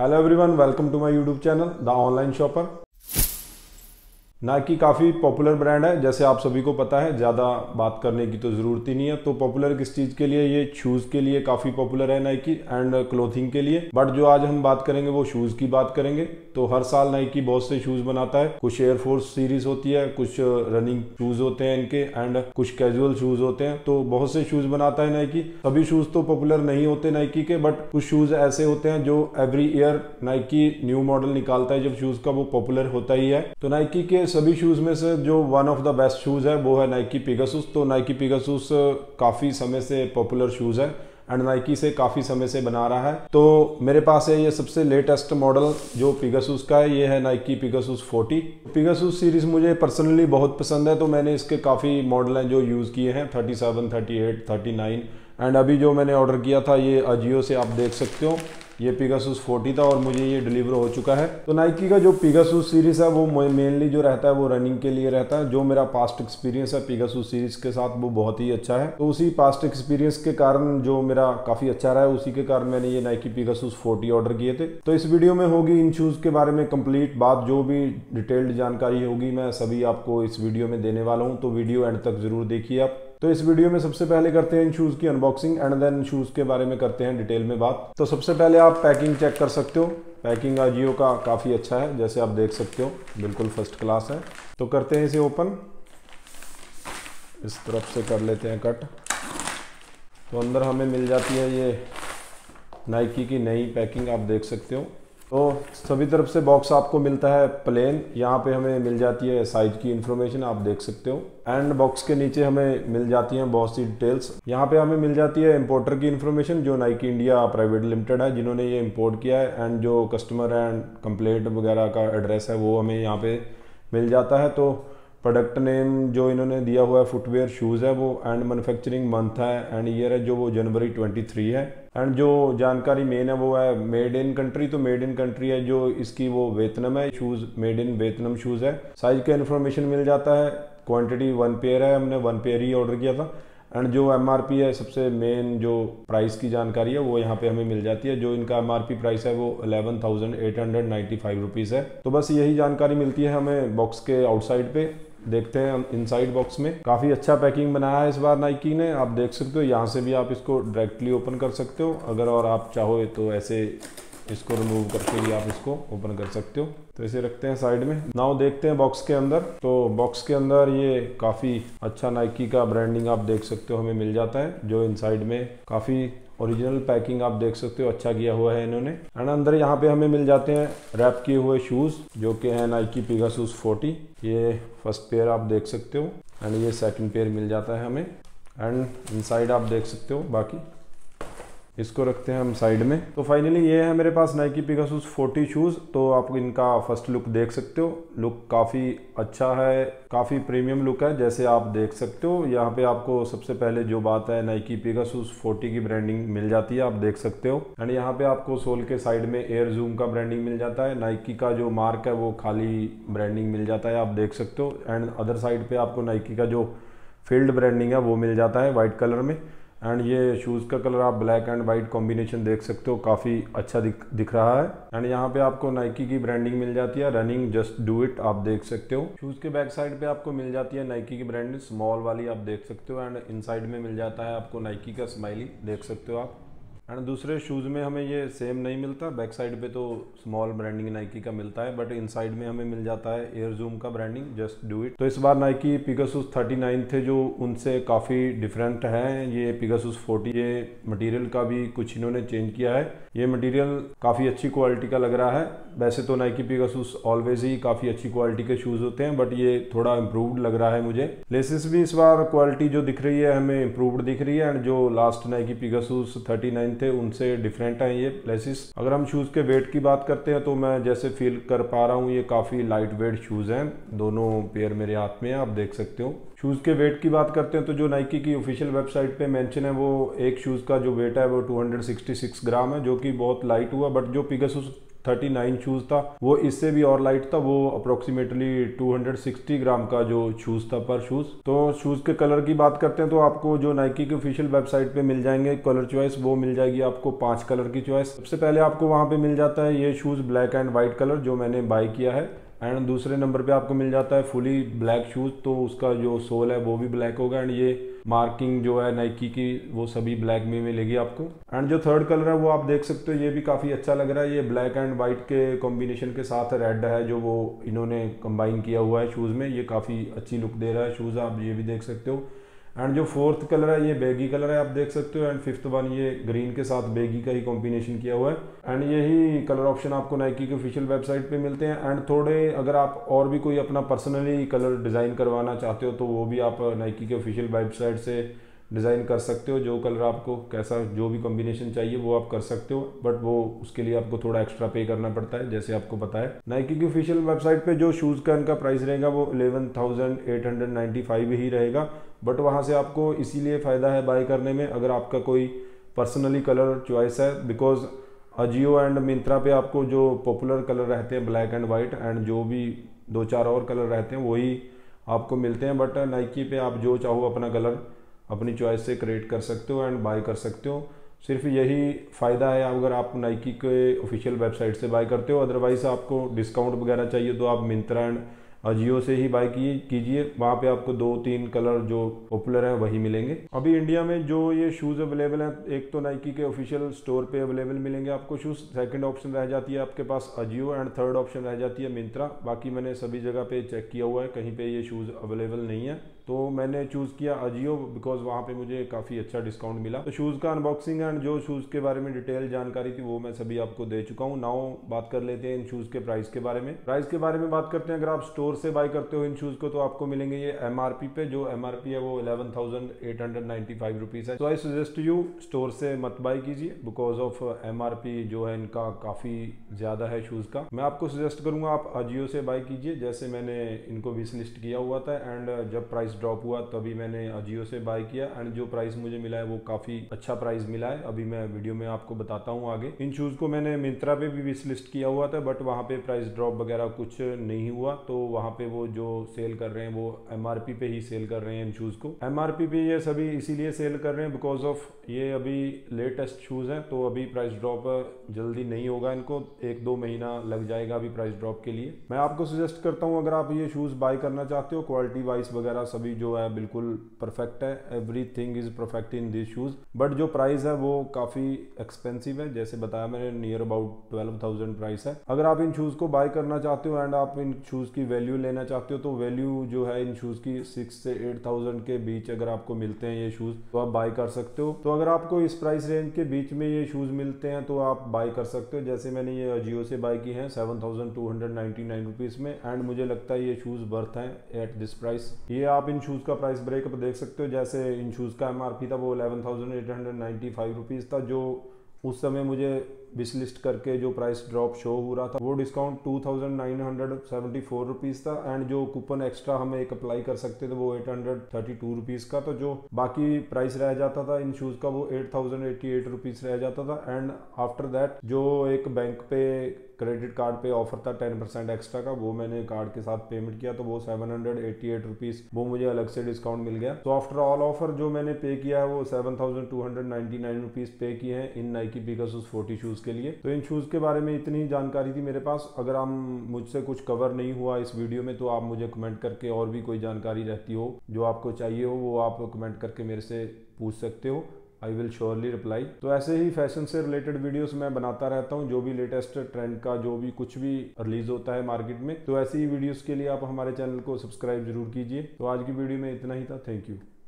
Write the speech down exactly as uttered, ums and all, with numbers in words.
Hello everyone, welcome to my YouTube channel the online shopper. Nike काफ़ी popular brand है, जैसे आप सभी को पता है, ज़्यादा बात करने की तो ज़रूरत ही नहीं है। तो पॉपुलर किस चीज़ के लिए, ये शूज़ के लिए काफ़ी पॉपुलर है नाइकी एंड क्लोथिंग के लिए। बट जो आज हम बात करेंगे वो शूज़ की बात करेंगे। तो हर साल नाइकी बहुत से शूज़ बनाता है, कुछ एयरफोर्स सीरीज होती है, कुछ रनिंग शूज़ होते हैं इनके एंड कुछ कैजुअल शूज़ होते हैं। तो बहुत से शूज़ बनाता है नाइकी। सभी शूज़ तो पॉपुलर नहीं होते नाइकी के, बट कुछ शूज़ ऐसे होते हैं जो every year Nike new model निकालता है, जब शूज़ का वो पॉपुलर होता ही है। तो नाइकी के सभी शूज़ में से जो one of the best shoes है वो है नाइकी पेगासस। तो नाइकी पेगासस काफ़ी समय से पॉपुलर शूज़ है एंड नाइकी से काफ़ी समय से बना रहा है। तो मेरे पास है ये सबसे लेटेस्ट मॉडल जो पेगासस का है, ये है Nike Pegasus forty. Pegasus series मुझे पर्सनली बहुत पसंद है, तो मैंने इसके काफ़ी मॉडल हैं जो यूज़ किए हैं, thirty seven, thirty eight, thirty nine and अभी जो मैंने ऑर्डर किया था ये अजियो से आप देख सकते हो, ये पेगासस फोर्टी था और मुझे ये डिलीवर हो चुका है। तो नाइकी का जो पेगासस सीरीज़ है वो मेनली जो रहता है वो रनिंग के लिए रहता है। जो मेरा पास्ट एक्सपीरियंस है पेगासस सीरीज़ के साथ वो बहुत ही अच्छा है, तो उसी पास्ट एक्सपीरियंस के कारण जो मेरा काफ़ी अच्छा रहा है, उसी के कारण मैंने ये नाइकी पेगासस फोर्टी ऑर्डर किए थे। तो इस वीडियो में होगी इन शूज़ के बारे में कंप्लीट बात, जो भी डिटेल्ड जानकारी होगी मैं सभी आपको इस वीडियो में देने वाला हूँ। तो वीडियो एंड तक ज़रूर देखिए आप। तो इस वीडियो में सबसे पहले करते हैं इन शूज़ की अनबॉक्सिंग एंड देन शूज़ के बारे में करते हैं डिटेल में बात। तो सबसे पहले आप पैकिंग चेक कर सकते हो, पैकिंग अजियो का काफ़ी अच्छा है, जैसे आप देख सकते हो बिल्कुल फर्स्ट क्लास है। तो करते हैं इसे ओपन, इस तरफ से कर लेते हैं कट। तो अंदर हमें मिल जाती है ये नाइकी की नई पैकिंग, आप देख सकते हो। तो सभी तरफ से बॉक्स आपको मिलता है प्लेन, यहाँ पे हमें मिल जाती है साइज की इन्फॉर्मेशन, आप देख सकते हो एंड बॉक्स के नीचे हमें मिल जाती हैं बहुत सी डिटेल्स। यहाँ पे हमें मिल जाती है इंपोर्टर की इन्फॉर्मेशन, जो नाइकी इंडिया प्राइवेट लिमिटेड है जिन्होंने ये इंपोर्ट किया है एंड जो कस्टमर एंड कंप्लेंट वगैरह का एड्रेस है वो हमें यहाँ पे मिल जाता है। तो प्रोडक्ट नेम जो इन्होंने दिया हुआ है, फुटवेयर शूज़ है वो, एंड मैन्युफैक्चरिंग मंथ है एंड ईयर है जो वो जनवरी तेईस है एंड जो जानकारी मेन है वो है मेड इन कंट्री, तो मेड इन कंट्री है जो इसकी वो वियतनाम है, shoes made in Vietnam shoes है। साइज़ का इन्फॉर्मेशन मिल जाता है, क्वांटिटी वन पेयर है, हमने वन पेयर ही ऑर्डर किया था एंड जो एमआरपी है, सबसे मेन जो प्राइस की जानकारी है वो यहाँ पे हमें मिल जाती है। जो इनका एमआरपी प्राइस है वो ग्यारह हज़ार आठ सौ पचानवे रुपीस है। तो बस यही जानकारी मिलती है हमें बॉक्स के आउटसाइड पे। देखते हैं हम इनसाइड बॉक्स में, काफ़ी अच्छा पैकिंग बनाया है इस बार नाइकी ने, आप देख सकते हो। यहाँ से भी आप इसको डायरेक्टली ओपन कर सकते हो, अगर और आप चाहो तो ऐसे इसको रिमूव करके भी आप इसको ओपन कर सकते हो। तो इसे रखते हैं साइड में। नाउ देखते हैं बॉक्स के अंदर। तो बॉक्स के अंदर ये काफ़ी अच्छा नाइकी का ब्रांडिंग आप देख सकते हो हमें मिल जाता है, जो इनसाइड में काफ़ी ओरिजिनल पैकिंग आप देख सकते हो, अच्छा किया हुआ है इन्होंने एंड अंदर यहाँ पे हमें मिल जाते हैं रैप किए हुए शूज़ जो कि हैं नाइकी पेगासस फोर्टी। ये फर्स्ट पेयर आप देख सकते हो एंड ये सेकेंड पेयर मिल जाता है हमें एंड इनसाइड आप देख सकते हो। बाकी इसको रखते हैं हम साइड में। तो फाइनली ये है मेरे पास नाइकी पेगासस फोर्टी शूज़। तो आप इनका फर्स्ट लुक देख सकते हो, लुक काफ़ी अच्छा है, काफ़ी प्रीमियम लुक है जैसे आप देख सकते हो। यहाँ पे आपको सबसे पहले जो बात है नाइकी पेगासस फोर्टी की ब्रांडिंग मिल जाती है, आप देख सकते हो एंड यहाँ पे आपको सोल के साइड में एयर जूम का ब्रांडिंग मिल जाता है। नाइकी का जो मार्क है वो खाली ब्रांडिंग मिल जाता है, आप देख सकते हो एंड अदर साइड पर आपको नाइकी का जो फील्ड ब्रांडिंग है वो मिल जाता है वाइट कलर में एंड ये शूज़ का कलर आप ब्लैक एंड वाइट कॉम्बिनेशन देख सकते हो, काफ़ी अच्छा दिख दिख रहा है एंड यहाँ पे आपको नाइकी की ब्रांडिंग मिल जाती है, रनिंग जस्ट डू इट आप देख सकते हो। शूज़ के बैक साइड पे आपको मिल जाती है नाइकी की ब्रांडिंग स्मॉल वाली, आप देख सकते हो एंड इनसाइड में मिल जाता है आपको नाइकी का स्माइली, देख सकते हो आप एंड दूसरे शूज़ में हमें ये सेम नहीं मिलता। बैक साइड पे तो स्मॉल ब्रांडिंग नाइकी का मिलता है, बट इनसाइड में हमें मिल जाता है एयर जूम का ब्रांडिंग जस्ट डू इट। तो इस बार नाइकी पेगासस उनतालीस थे जो उनसे काफ़ी डिफरेंट हैं ये पेगासस फोर्टी। ये मटेरियल का भी कुछ इन्होंने चेंज किया है, ये मटेरियल काफ़ी अच्छी क्वालिटी का लग रहा है। वैसे तो नाइकी पेगासस ऑलवेज ही काफ़ी अच्छी क्वालिटी के शूज़ होते हैं, बट ये थोड़ा इम्प्रूवड लग रहा है मुझे। लेसिस भी इस बार क्वालिटी जो दिख रही है हमें इम्प्रूवड दिख रही है एंड जो last Nike Pegasus thirty nine थे उनसे डिफरेंट हैं ये लेसिस। अगर हम शूज़ के वेट की बात करते हैं तो मैं जैसे फील कर पा रहा हूँ ये काफ़ी लाइट वेट शूज़ हैं, दोनों पेयर मेरे हाथ में है, आप देख सकते हो। शूज़ के वेट की बात करते हैं तो जो नाइकी की ऑफिशियल वेबसाइट पे मेंशन है वो एक शूज़ का जो वेट है वो दो सौ छियासठ ग्राम है, जो कि बहुत लाइट हुआ। बट जो पेगासस थर्टी नाइन शूज़ था, वो इससे भी और लाइट था, वो approximately two hundred sixty gram का जो शूज़ था पर शूज़। तो शूज़ के कलर की बात करते हैं तो आपको जो नाइकी के ऑफिशियल वेबसाइट पे मिल जाएंगे कलर चॉइस, वो मिल जाएगी आपको पांच कलर की चॉइस। सबसे पहले आपको वहाँ पे मिल जाता है ये shoes black and white colour जो मैंने बाय किया है, एंड दूसरे नंबर पे आपको मिल जाता है फुली ब्लैक शूज़, तो उसका जो सोल है वो भी ब्लैक होगा, एंड ये मार्किंग जो है नाइकी की वो सभी ब्लैक में मिलेगी आपको। एंड जो थर्ड कलर है वो आप देख सकते हो, ये भी काफ़ी अच्छा लग रहा है, ये ब्लैक एंड वाइट के कॉम्बिनेशन के साथ रेड है जो वो इन्होंने कंबाइन किया हुआ है शूज़ में, ये काफ़ी अच्छी लुक दे रहा है शूज़, आप ये भी देख सकते हो। एंड जो फोर्थ कलर है ये बैगी कलर है, आप देख सकते हो, एंड फिफ्थ वन ये ग्रीन के साथ बैगी का ही कॉम्बिनेशन किया हुआ है। एंड यही कलर ऑप्शन आपको नाइकी के ऑफिशियल वेबसाइट पे मिलते हैं। एंड थोड़े अगर आप और भी कोई अपना पर्सनली कलर डिज़ाइन करवाना चाहते हो तो वो भी आप नाइकी के ऑफिशियल वेबसाइट से डिज़ाइन कर सकते हो, जो कलर आपको कैसा जो भी कॉम्बिनेशन चाहिए वो आप कर सकते हो, बट वो उसके लिए आपको थोड़ा एक्स्ट्रा पे करना पड़ता है। जैसे आपको पता है नाइकी की ऑफिशियल वेबसाइट पे जो शूज़ का इनका प्राइस रहेगा वो eleven thousand eight hundred ninety five ही रहेगा, बट वहाँ से आपको इसीलिए फ़ायदा है बाय करने में अगर आपका कोई पर्सनली कलर चॉइस है, बिकॉज अजियो एंड मिंत्रा पे आपको जो पॉपुलर कलर रहते हैं ब्लैक एंड वाइट, एंड जो भी दो चार और कलर रहते हैं वही आपको मिलते हैं, बट नाइकी पे आप जो चाहो अपना कलर अपनी चॉइस से क्रिएट कर सकते हो एंड बाय कर सकते हो। सिर्फ यही फ़ायदा है अगर आप नाइकी के ऑफिशियल वेबसाइट से बाय करते हो, अदरवाइज आपको डिस्काउंट वगैरह चाहिए तो आप मिंत्रा एंड अजियो से ही बाय कीजिए, वहाँ पे आपको दो तीन कलर जो पॉपुलर हैं वही मिलेंगे। अभी इंडिया में जो ये शूज़ अवेलेबल हैं, एक तो नाइकी के ऑफिशियल स्टोर पे अवेलेबल मिलेंगे आपको शूज़, सेकंड ऑप्शन रह जाती है आपके पास अजियो, एंड थर्ड ऑप्शन रह जाती है मिंत्रा। बाकी मैंने सभी जगह पे चेक किया हुआ है, कहीं पर ये शूज़ अवेलेबल नहीं है, तो मैंने चूज़ किया अजियो बिकॉज वहाँ पर मुझे काफ़ी अच्छा डिस्काउंट मिला। तो शूज़ का अनबॉक्सिंग एंड जो शूज़ के बारे में डिटेल जानकारी थी वो मैं सभी आपको दे चुका हूँ। नाउ बात कर लेते हैं इन शूज़ के प्राइस के बारे में। प्राइस के बारे में बात करते हैं, अगर आप स्टोर से बाय करते हो इन शूज़ को तो आपको मिलेंगे ये एमआरपी पे, जो एमआरपी है वो eleven thousand eight hundred ninety five rupees है। तो आई सजेस्ट यू स्टोर से मत बाय कीजिए बिकॉज ऑफ एमआरपी जो है इनका काफ़ी ज़्यादा है शूज़ का। मैं आपको सजेस्ट करूँगा आप अजियो से बाय कीजिए, जैसे मैंने इनको विश लिस्ट किया हुआ था, एंड जब प्राइस ड्रॉप हुआ तभी मैंने अजियो से बाय किया, एंड जो प्राइस मुझे मिला है वो काफ़ी अच्छा प्राइस मिला है। अभी मैं वीडियो में आपको बताता हूँ आगे। इन शूज़ को मैंने मिंत्रा पे भी विश लिस्ट किया हुआ था, बट वहाँ पे प्राइस ड्रॉप वगैरह कुछ नहीं हुआ, तो वहाँ पे वो जो सेल कर रहे हैं वो एमआरपी पे ही सेल कर रहे हैं इन शूज़ को। एमआरपी पे ये सभी इसीलिए सेल कर रहे हैं बिकॉज ऑफ ये अभी लेटेस्ट शूज़ हैं, तो अभी प्राइस ड्रॉप जल्दी नहीं होगा, इनको एक दो महीना लग जाएगा अभी प्राइस ड्रॉप के लिए। मैं आपको सजेस्ट करता हूँ अगर आप ये शूज़ बाय करना चाहते हो, क्वालिटी वाइज वगैरह सभी जो है बिल्कुल परफेक्ट है, everything is perfect in this shoes, but जो प्राइस है वो काफ़ी एक्सपेंसिव है, जैसे बताया मैंने near about twelve thousand price है। अगर आप इन शूज़ को बाय करना चाहते हो एंड आप इन शूज़ की वैल्यू लेना चाहते हो तो वैल्यू जो है इन शूज़ की सिक्स से एट थाउजेंड के बीच अगर आपको मिलते हैं ये शूज़ तो आप बाय कर सकते हो। तो अगर आपको इस प्राइस रेंज के बीच में ये शूज़ मिलते हैं तो आप बाय कर सकते हो, जैसे मैंने ये अजियो से बाय की हैं seven thousand two hundred ninety nine rupees में, एंड मुझे लगता है ये शूज़ वर्थ हैं एट दिस प्राइस। ये आप इन शूज़ का प्राइस ब्रेकअप देख सकते हो, जैसे इन शूज़ का एम आर पी था वो eleven thousand eight hundred ninety five rupees था, जो उस समय मुझे विश लिस्ट करके जो प्राइस ड्रॉप शो हो रहा था वो discount two thousand nine hundred seventy four rupees था, एंड जो कूपन एक्स्ट्रा हम एक अप्लाई कर सकते थे वो eight hundred thirty two rupees का, तो जो बाकी प्राइस रह जाता था इन शूज़ का वो eight thousand eighty eight rupees रह जाता था। एंड आफ्टर दैट जो एक बैंक पे क्रेडिट कार्ड पे ऑफर था टेन परसेंट एक्स्ट्रा का, वो मैंने कार्ड के साथ पेमेंट किया तो वो seven hundred eighty eight rupees वो मुझे अलग से डिस्काउंट मिल गया। तो आफ्टर ऑल ऑफर जो मैंने पे किया है वो seven thousand two hundred ninety nine rupees pay किए हैं इन नाइकी पेगासस फोर्टी शूज़ के लिए। तो इन शूज़ के बारे में इतनी जानकारी थी मेरे पास। अगर हम मुझसे कुछ कवर नहीं हुआ इस वीडियो में तो आप मुझे कमेंट करके और भी कोई जानकारी रहती हो जो आपको चाहिए हो वो आप कमेंट करके मेरे से पूछ सकते हो, आई विल श्योरली रिप्लाई। तो ऐसे ही फैशन से रिलेटेड वीडियोस मैं बनाता रहता हूँ, जो भी लेटेस्ट ट्रेंड का जो भी कुछ भी रिलीज होता है मार्केट में, तो ऐसी ही वीडियोस के लिए आप हमारे चैनल को सब्सक्राइब जरूर कीजिए। तो आज की वीडियो में इतना ही था, थैंक यू।